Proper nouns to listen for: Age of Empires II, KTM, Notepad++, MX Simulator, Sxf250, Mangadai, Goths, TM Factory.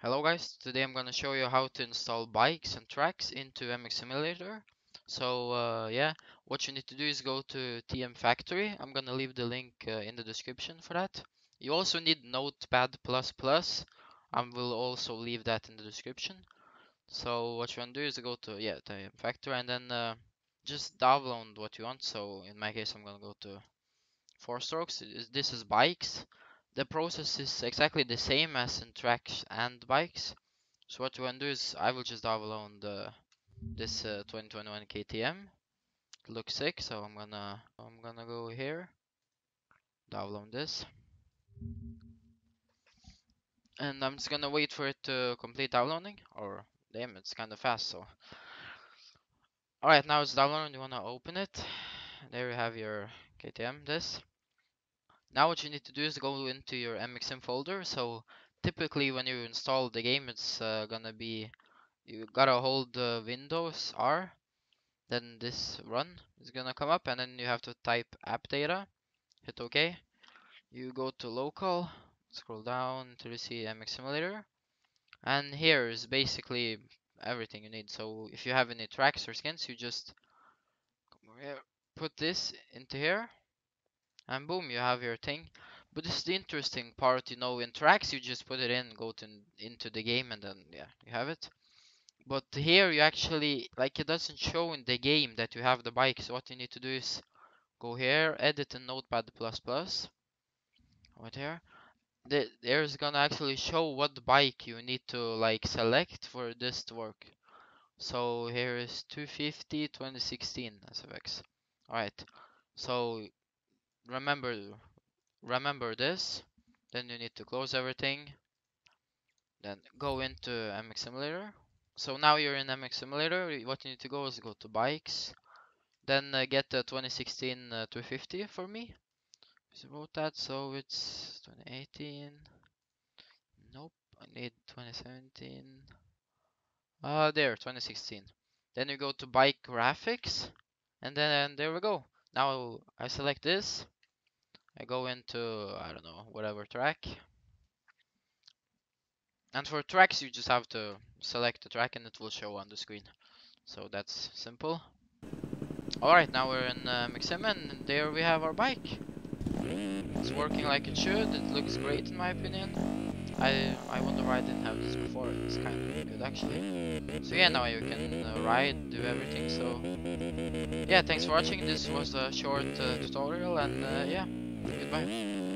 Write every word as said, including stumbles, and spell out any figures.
Hello guys, today I'm gonna show you how to install bikes and tracks into M X Simulator. So uh, yeah, what you need to do is go to T M Factory. I'm gonna leave the link uh, in the description for that. You also need Notepad plus plus. I will also leave that in the description. So what you wanna do is go to yeah T M Factory and then uh, just download what you want. So in my case I'm gonna go to four strokes. This is bikes. The process is exactly the same as in tracks and bikes. So what you want to do is I will just download the, this uh, twenty twenty-one K T M. It looks sick, so I'm gonna I'm gonna go here, download this, and I'm just gonna wait for it to complete downloading. Or damn, it's kind of fast. So all right, now it's downloading. You wanna open it. There you have your K T M. This. Now what you need to do is go into your M X Sim folder. So typically when you install the game, it's uh, gonna be you gotta hold uh, Windows R, then this run is gonna come up, and then you have to type app data, hit OK. You go to local, scroll down till you see M X Simulator, and here is basically everything you need. So if you have any tracks or skins, you just come over here, put this into here. And boom, you have your thing. But this is the interesting part, you know, in tracks you just put it in, go to into the game, and then yeah, you have it. But here you actually, like, it doesn't show in the game that you have the bike. So what you need to do is go here, edit in Notepad plus plus. Right here. The, there's gonna actually show what bike you need to, like, select for this to work. So here is two fifty twenty sixteen S F X. Alright, so remember remember this, then you need to close everything, then go into M X Simulator. So now you're in M X Simulator. What you need to go is go to bikes, then uh, get the twenty sixteen uh, two fifty for me. It's about that, so it's twenty eighteen. Nope, I need twenty seventeen. Uh, there, twenty sixteen. Then you go to bike graphics, and then there we go. Now I select this. I go into, I don't know, whatever track. And for tracks, you just have to select the track and it will show on the screen. So that's simple. Alright, now we're in uh, M X Sim and there we have our bike. It's working like it should. It looks great in my opinion. I, I wonder why I didn't have this before. It's kind of good actually. So yeah, now you can uh, ride, do everything. So yeah, thanks for watching. This was a short uh, tutorial and uh, yeah, goodbye.